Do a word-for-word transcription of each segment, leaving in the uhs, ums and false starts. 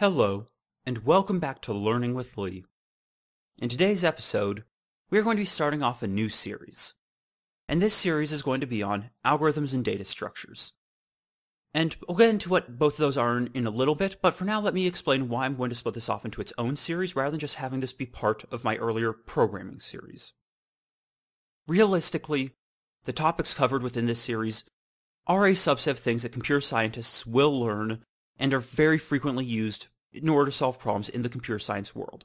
Hello, and welcome back to Learning with Lee. In today's episode, we are going to be starting off a new series. And this series is going to be on algorithms and data structures. And we'll get into what both of those are in, in a little bit, but for now let me explain why I'm going to split this off into its own series rather than just having this be part of my earlier programming series. Realistically, the topics covered within this series are a subset of things that computer scientists will learn and are very frequently used in order to solve problems in the computer science world.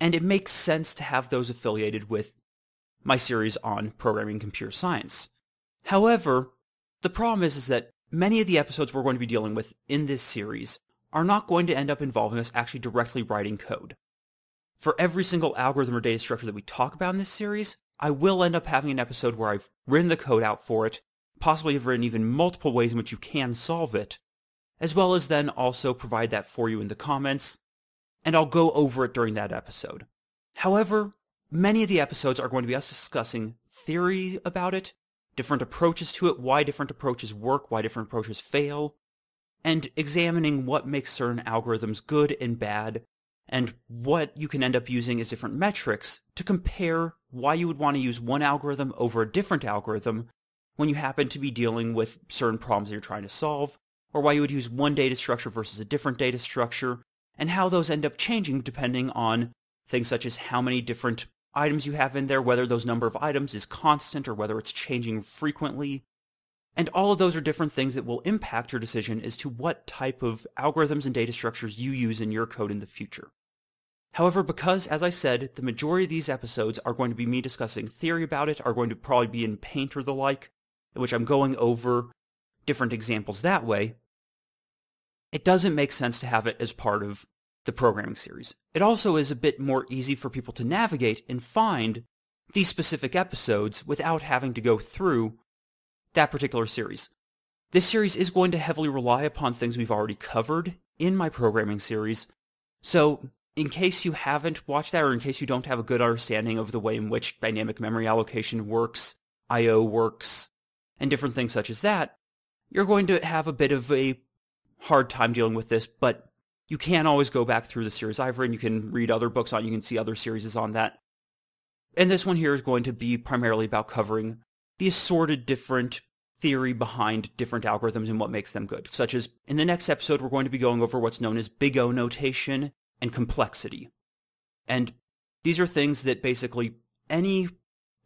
And it makes sense to have those affiliated with my series on programming computer science. However, the problem is, is that many of the episodes we're going to be dealing with in this series are not going to end up involving us actually directly writing code. For every single algorithm or data structure that we talk about in this series, I will end up having an episode where I've written the code out for it, possibly have written even multiple ways in which you can solve it, as well as then also provide that for you in the comments, and I'll go over it during that episode. However, many of the episodes are going to be us discussing theory about it, different approaches to it, why different approaches work, why different approaches fail, and examining what makes certain algorithms good and bad, and what you can end up using as different metrics to compare why you would want to use one algorithm over a different algorithm when you happen to be dealing with certain problems that you're trying to solve, or why you would use one data structure versus a different data structure, and how those end up changing depending on things such as how many different items you have in there, whether those number of items is constant or whether it's changing frequently. And all of those are different things that will impact your decision as to what type of algorithms and data structures you use in your code in the future. However, because, as I said, the majority of these episodes are going to be me discussing theory about it, are going to probably be in Paint or the like, in which I'm going over different examples that way, it doesn't make sense to have it as part of the programming series. It also is a bit more easy for people to navigate and find these specific episodes without having to go through that particular series. This series is going to heavily rely upon things we've already covered in my programming series, so in case you haven't watched that or in case you don't have a good understanding of the way in which dynamic memory allocation works, I O works, and different things such as that, you're going to have a bit of a hard time dealing with this, but you can always go back through the series I've written. You can read other books on it. You can see other series on that. And this one here is going to be primarily about covering the assorted different theory behind different algorithms and what makes them good, such as in the next episode, we're going to be going over what's known as Big O notation and complexity. And these are things that basically any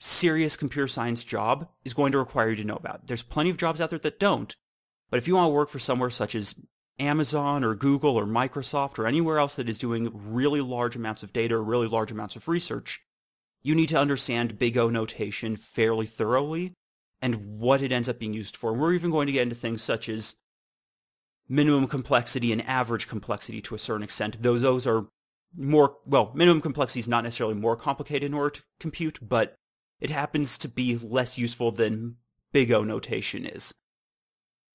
serious computer science job is going to require you to know about. There's plenty of jobs out there that don't, but if you want to work for somewhere such as Amazon or Google or Microsoft or anywhere else that is doing really large amounts of data or really large amounts of research, you need to understand Big O notation fairly thoroughly and what it ends up being used for. And we're even going to get into things such as minimum complexity and average complexity to a certain extent, though those are more, well, minimum complexity is not necessarily more complicated in order to compute, but it happens to be less useful than Big O notation is.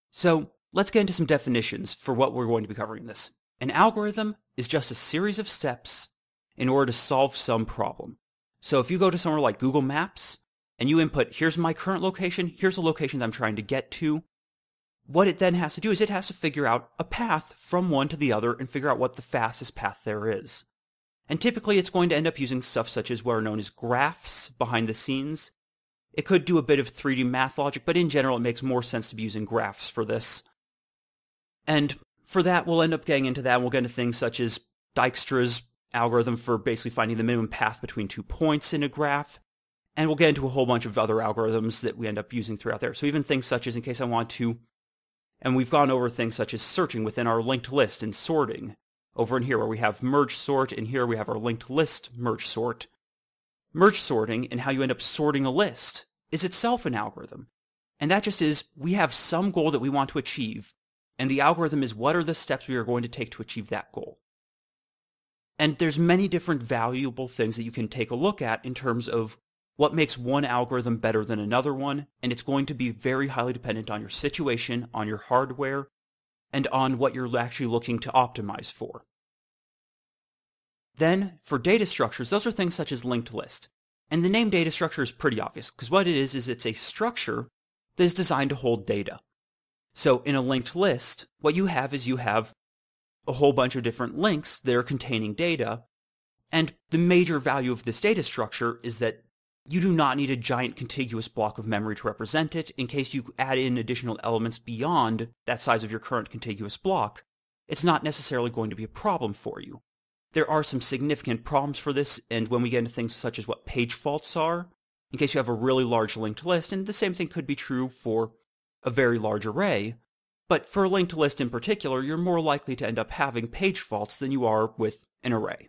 So let's get into some definitions for what we're going to be covering in this. An algorithm is just a series of steps in order to solve some problem. So if you go to somewhere like Google Maps and you input, here's my current location, here's the location that I'm trying to get to, what it then has to do is it has to figure out a path from one to the other and figure out what the fastest path there is. And typically it's going to end up using stuff such as what are known as graphs behind the scenes. It could do a bit of three D math logic, but in general it makes more sense to be using graphs for this. And for that, we'll end up getting into that, and we'll get into things such as Dijkstra's algorithm for basically finding the minimum path between two points in a graph, and we'll get into a whole bunch of other algorithms that we end up using throughout there. So even things such as, in case I want to, and we've gone over things such as searching within our linked list and sorting, over in here where we have merge sort, and here we have our linked list merge sort. Merge sorting and how you end up sorting a list is itself an algorithm. And that just is, we have some goal that we want to achieve, and the algorithm is what are the steps we are going to take to achieve that goal. And there's many different valuable things that you can take a look at in terms of what makes one algorithm better than another one, and it's going to be very highly dependent on your situation, on your hardware, and on what you're actually looking to optimize for. Then, for data structures, those are things such as linked list. And the name data structure is pretty obvious, because what it is is it's a structure that is designed to hold data. So in a linked list, what you have is you have a whole bunch of different links that are containing data. And the major value of this data structure is that you do not need a giant contiguous block of memory to represent it in case you add in additional elements beyond that size of your current contiguous block. It's not necessarily going to be a problem for you. There are some significant problems for this, and when we get into things such as what page faults are, in case you have a really large linked list, and the same thing could be true for a very large array, but for a linked list in particular, you're more likely to end up having page faults than you are with an array.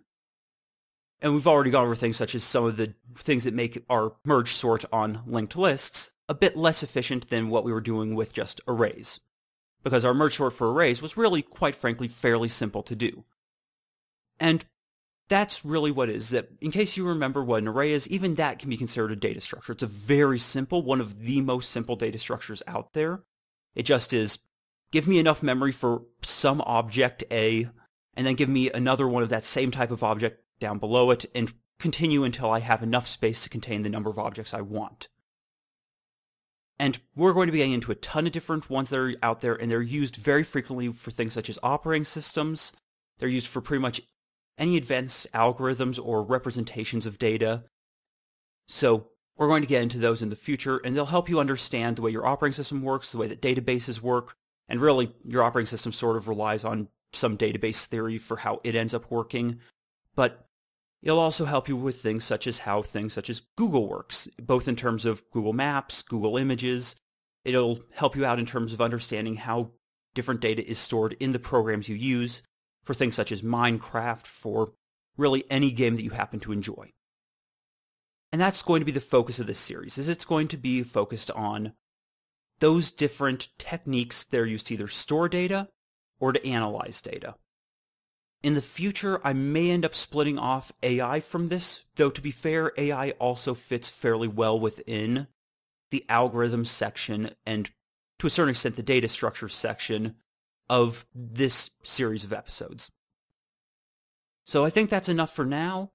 And we've already gone over things such as some of the things that make our merge sort on linked lists a bit less efficient than what we were doing with just arrays, because our merge sort for arrays was really, quite frankly, fairly simple to do. And that's really what it is, that in case you remember what an array is, even that can be considered a data structure. It's a very simple, one of the most simple data structures out there. It just is, give me enough memory for some object A, and then give me another one of that same type of object down below it, and continue until I have enough space to contain the number of objects I want. And we're going to be getting into a ton of different ones that are out there, and they're used very frequently for things such as operating systems. They're used for pretty much any advanced algorithms or representations of data. So we're going to get into those in the future, and they'll help you understand the way your operating system works, the way that databases work, and really your operating system sort of relies on some database theory for how it ends up working. But it'll also help you with things such as how things such as Google works, both in terms of Google Maps, Google Images. It'll help you out in terms of understanding how different data is stored in the programs you use, for things such as Minecraft, for really any game that you happen to enjoy. And that's going to be the focus of this series, is it's going to be focused on those different techniques that are used to either store data or to analyze data. In the future, I may end up splitting off A I from this, though to be fair, A I also fits fairly well within the algorithm section and, to a certain extent, the data structure section of this series of episodes. So I think that's enough for now.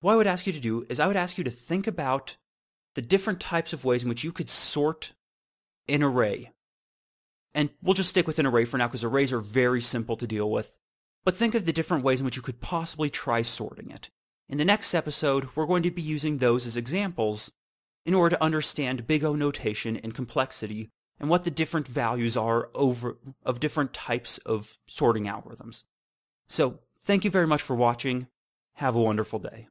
What I would ask you to do is I would ask you to think about the different types of ways in which you could sort an array. And we'll just stick with an array for now because arrays are very simple to deal with. But think of the different ways in which you could possibly try sorting it. In the next episode, we're going to be using those as examples in order to understand Big O notation and complexity, and what the different values are over of different types of sorting algorithms. So, thank you very much for watching. Have a wonderful day.